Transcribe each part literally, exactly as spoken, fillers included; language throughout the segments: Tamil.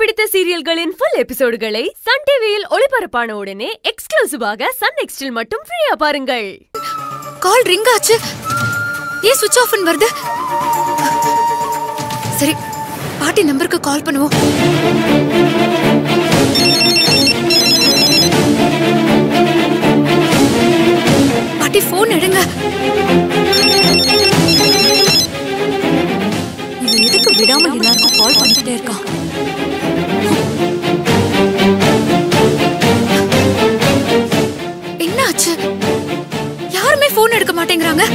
பிடித்த சீரியல்களின் full எபிசோடுகளை Sun T V-யில் ஒளிபரப்பான உடனே எக்ஸ்க்ளூசிவாக Sun Nextel மட்டும் ஃப்ரீயா பாருங்கள். கால் ரிங் ஆச்சு. ஏ ஸ்விட்ச் ஆஃப்னு வருது. சரி, பாட்டி நம்பருக்கு கால் பண்ணுவோம். பாட்டி ஃபோன் எடுங்க. இதுக்கு விடாம எல்லாருக்கும் கால் பண்ணிக்கிட்டே இருக்கா. என்னாச்சு? யாருமே போன் எடுக்க மாட்டேங்கிறாங்க.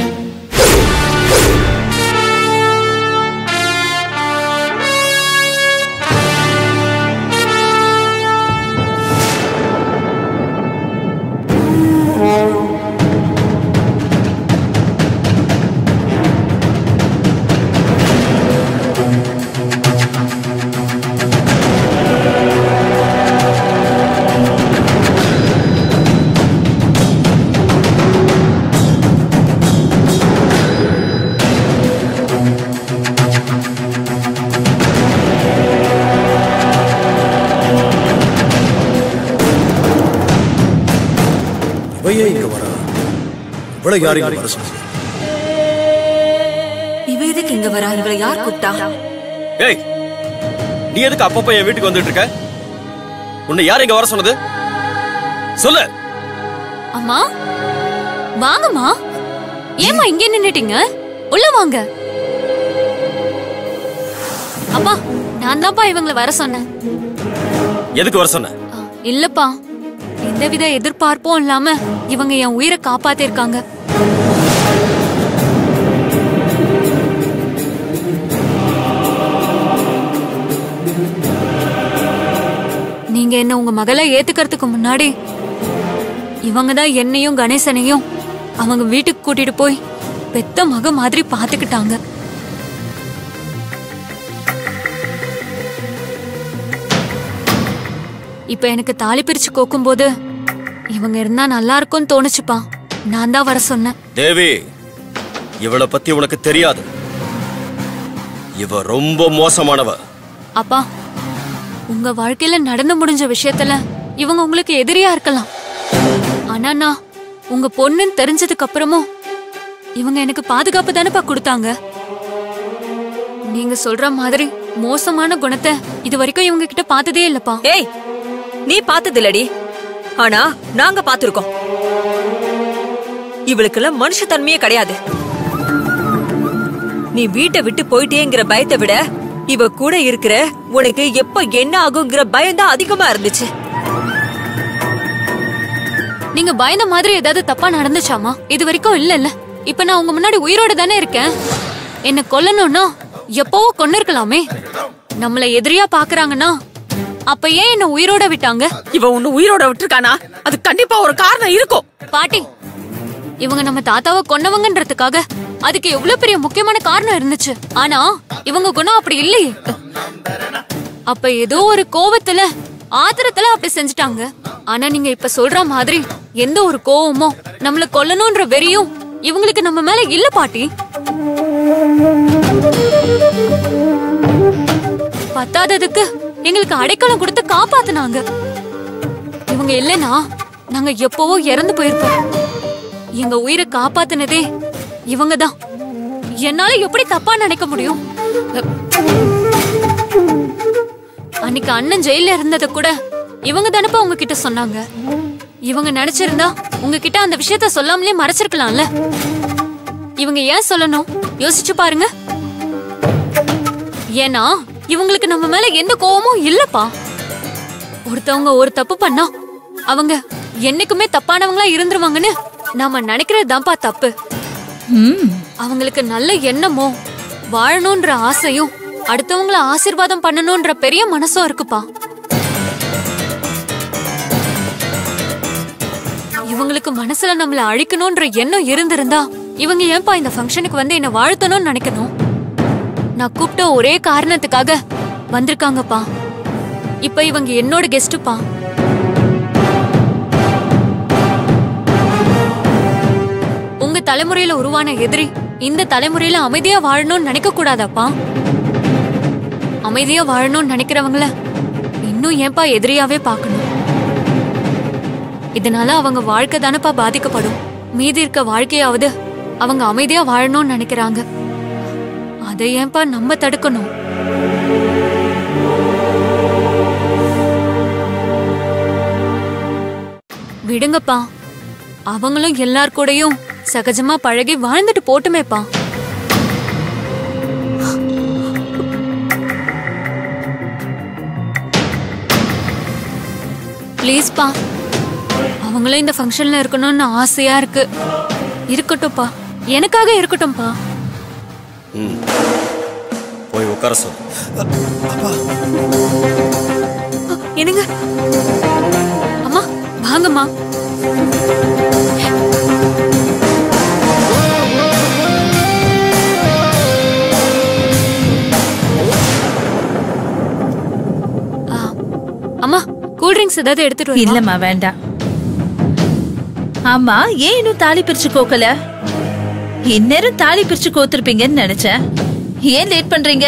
இவளை யார் இங்க வர சொன்னாங்க? இவ எதுக்கு இங்க வரா? இவளை யார் கூப்டா? ஏய், நீ எதுக்கு அப்பப்ப என் வீட்டுக்கு வந்துட்டு இருக்க? உன்னை யார் இங்க வர சொன்னது? சொல்லு. அம்மா, வாங்கம்மா. ஏம்மா இங்க நின்னுட்டீங்க? உள்ள வாங்க. அப்பா, நான் தான்ப்பா இவங்களை வர சொன்னேன். எதுக்கு வர சொன்னேன்? இல்லப்பா, எந்தவித எதிர்பார்ப்பும் இல்லாம இவங்க என் உயிரை காப்பாத்திருக்காங்க. நீங்க என்ன உங்க மகளை ஏத்துக்கிறதுக்கு முன்னாடி இவங்கதான் என்னையும் கணேசனையும் அவங்க வீட்டுக்கு கூட்டிட்டு போய் பெத்த மக மாதிரி பாத்துக்கிட்டாங்க. இப்ப எனக்கு தாலி பிரிச்சு கோக்கும் போது இவங்க இருந்தா நல்லா இருக்கும்னு தோணுச்சுப்பா. நான் தான் வர சொன்னேன். தேவி, இவளை பத்தி உனக்கு தெரியாது. இவ ரொம்ப மோசமானவ. அப்பா, உங்க வாழ்க்கையில நடந்து முடிஞ்ச விஷயத்துல இவங்க உங்களுக்கு எதிரியா இருக்கலாம். ஆனா நான் உங்க பொண்ணுன்னு தெரிஞ்சதுக்கு அப்புறமும் இவங்க எனக்கு பாதுகாப்பு தானேப்பா கொடுத்தாங்க. நீங்க சொல்ற மாதிரி மோசமான குணத்தை இது வரைக்கும் இவங்க கிட்ட பார்த்ததே இல்லப்பா. ஏய், நீ பார்த்தது இல்லடி, ஆனா நாங்க பாத்துருக்கோம். இவளுக்கெல்லாம் மனுஷ தன்மையே கிடையாது. நீ வீட்டை விட்டு போயிட்டேங்கிற பயத்தை விட இவ கூட இருக்கிற உனக்கு எப்ப என்ன ஆகுங்கிற பயம்தான் அதிகமா இருந்துச்சு. நீங்க பயந்த மாதிரி ஏதாவது தப்பா நடந்துச்சாமா? இது வரைக்கும் இல்லல்ல. இப்ப நான் உங்க முன்னாடி உயிரோட தானே இருக்கேன். என்ன கொல்லணும்னா எப்பவோ கொன்னு இருக்கலாமே. நம்மளை எதிரியா பாக்குறாங்கன்னா அப்ப ஏன் என்ன உயிரோட விட்டாங்க? இவ உன்ன உயிரோட விட்டுருக்கானா? அது கண்டிப்பா ஒரு காரணம் இருக்கும். பாட்டி, இவங்க நம்ம தாத்தாவை கொன்னவங்கன்றதுக்காக அதுக்கு எவ்வளவு பெரிய முக்கியமான காரணம் இருந்துச்சு. ஆனா இவங்க குணம் அப்படி இல்லையே. அப்ப ஏதோ ஒரு கோபத்துல ஆத்திரத்துல அப்படி செஞ்சுட்டாங்க. ஆனா நீங்க இப்ப சொல்ற மாதிரி எந்த ஒரு கோபமோ நம்மள கொல்லணும்ன்ற வெறியும் இவங்களுக்கு நம்ம மேல இல்ல பாட்டி. பத்தாததுக்கு எங்களுக்கு அடைக்கலம் கொடுத்து காப்பாத்தினாங்க. இவங்க இல்லைன்னா நாங்க எப்பவோ இறந்து போயிருப்போம். எங்க உயிரை காப்பாத்தினதே இவங்கதான். என்னால எப்படி தப்பா நினைக்க முடியும்? அன்னைக்கு அண்ணன் ஜெயில இருந்தத கூட இவங்க தானப்பா உங்ககிட்ட சொன்னாங்க. இவங்க நினைச்சிருந்தா உங்ககிட்ட அந்த விஷயத்த சொல்லாமலே மறைச்சிருக்கலாம்ல. இவங்க ஏன் சொல்லணும்? யோசிச்சு பாருங்க. ஏன்னா இவங்களுக்கு நம்ம மேல எந்த கோவமும் இல்லப்பா. ஒருத்தவங்க ஒரு தப்பு பண்ணா அவங்க என்னைக்குமே தப்பானவங்களா இருந்துருவாங்கன்னு நாம நினைக்கிறதுதான்ப்பா தப்பு. அவங்களுக்கு நல்ல எண்ணமோ வாழணும்ன்ற ஆசையும் அடுத்தவங்கள ஆசீர்வாதம் பண்ணணும்ன்ற பெரிய மனசும் இருக்குப்பா. இவங்களுக்கு மனசுல நம்மள அழிக்கணும்ன்ற எண்ணம் இருந்திருந்தா இவங்க ஏன்பா இந்த ஃபங்க்ஷனுக்கு வந்து என்ன வாழ்த்தணும்னு நினைக்கணும்? நான் கூப்பிட்ட ஒரே காரணத்துக்காக வந்திருக்காங்கப்பா. இப்ப இவங்க என்னோட கெஸ்ட்பா. உங்க தலைமுறையில உருவான எதிரி இந்த தலைமுறையில அமைதியா வாழணும்னு நினைக்க கூடாதாப்பா? அமைதியா வாழணும்னு நினைக்கிறவங்கள இன்னும் ஏன்பா எதிரியாவே பார்க்கணும்? இதனால அவங்க வாழ்க்கை தானப்பா பாதிக்கப்படும். மீதி இருக்க வாழ்க்கையாவது அவங்க அமைதியா வாழணும்னு நினைக்கிறாங்க. அதை ஏன்பா நம்ம தடுக்கணும்? விடுங்கப்பா, அவங்களும் எல்லார் கூடயும் சகஜமா பழகி வாழ்ந்துட்டு போட்டுமேப்பா. ப்ளீஸ்ப்பா, அவங்களும் இந்த ஃபங்க்ஷன்ல இருக்கணும்னு ஆசையா இருக்கு. இருக்கட்டும்ப்பா, எனக்காக இருக்கட்டும்ப்பா. போய் உட்கார சொல்லு. என்னங்க அம்மா, வாங்கம்மா. அம்மா, கூல் ட்ரிங்க்ஸ் ஏதாவது எடுத்துட்டு? இல்லம்மா, வேண்டாம். ஆமா, ஏன் இன்னும் தாலி பிரிச்சு கோக்கல? இன்னேரம் தாலி பிரிச்சு கோத்திருப்பீங்கன்னு நினைச்சேன். ஏன் லேட் பண்றீங்க?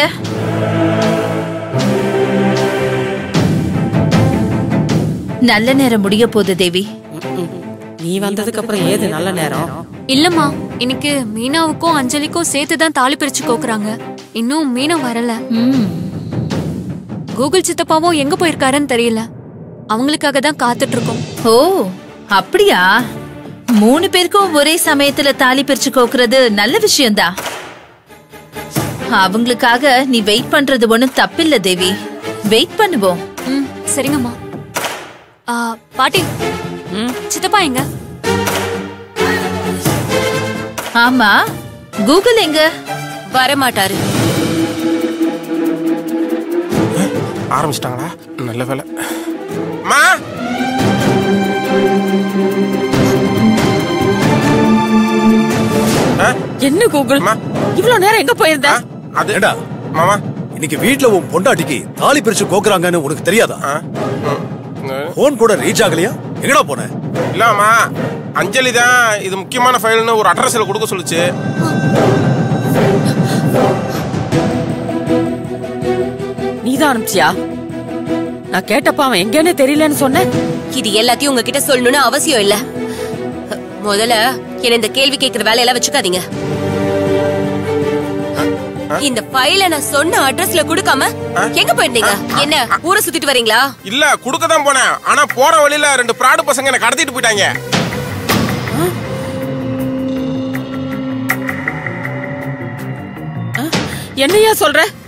நல்ல நேரம் முடிய போகுது தேவி. நீ வந்ததுக்கு அப்புறம் ஏது நல்ல நேரம்? இல்லம்மா, இன்னைக்கு மீனாவுக்கும் அஞ்சலிக்கும் சேர்த்துதான் தாலி பிரிச்சு கோக்குறாங்க. இன்னும் மீனா வரல. கூகுள் சித்தப்பாவும் எங்க போயிருக்காருன்னு தெரியல. அவங்களுக்காக தான் காத்துட்டு இருக்கோம். ஓ அப்படியா? மூணு பேருக்கும் ஒரே சமயத்துல தாலி பிரிச்சு கோக்குறது நல்ல விஷயம்தான். அவங்களுக்காக நீ வெயிட் பண்றது ஒண்ணும் தப்பில்ல தேவி. வெயிட் பண்ணுவோம். சரிங்கம்மா. பாட்டி, சித்தப்பா எங்க? ஆமா, கூகுள் எங்க? வரமாட்டாரு. ஆரம்பிச்சிட்டாங்களா? நல்ல வேலை. என்ன கூகுள் இவ்வளவு நேரம் எங்க போயிருந்தா? அதேடா மாமா, இன்னைக்கு வீட்ல உன் பொண்டாட்டிக்கு தாலி பிரிச்சு கோக்குறாங்கன்னு உனக்கு தெரியாதா? போன் கூட ரீச் ஆகலையா? எங்கடா போன? இல்லம்மா, அஞ்சலி தான் இது முக்கியமான ஃபைல்னு ஒரு அட்ரஸ்ல கொடுக்க சொல்லுச்சு. நீதான் அனுப்பிச்சியா? நான் கேட்டப்ப அவன் எங்கன்னு தெரியலன்னு சொன்ன. இது எல்லாத்தையும் உங்ககிட்ட சொல்லணும்னு அவசியம் இல்ல. முதல்ல என்ன இந்த கேள்வி கேட்கிற வேலையெல்லாம் வச்சுக்காதீங்க. இந்த ஃபைல நான் சொன்ன அட்ரஸ்ல கொடுக்காம எங்க போயிருந்தீங்க? என்ன ஊரை சுத்திட்டு வரீங்களா? இல்ல, குடுக்க தான் போனேன். ஆனா போற வழியில ரெண்டு பிராடு பசங்க என்ன கடத்திட்டு போயிட்டாங்க. என்னையா சொல்ற?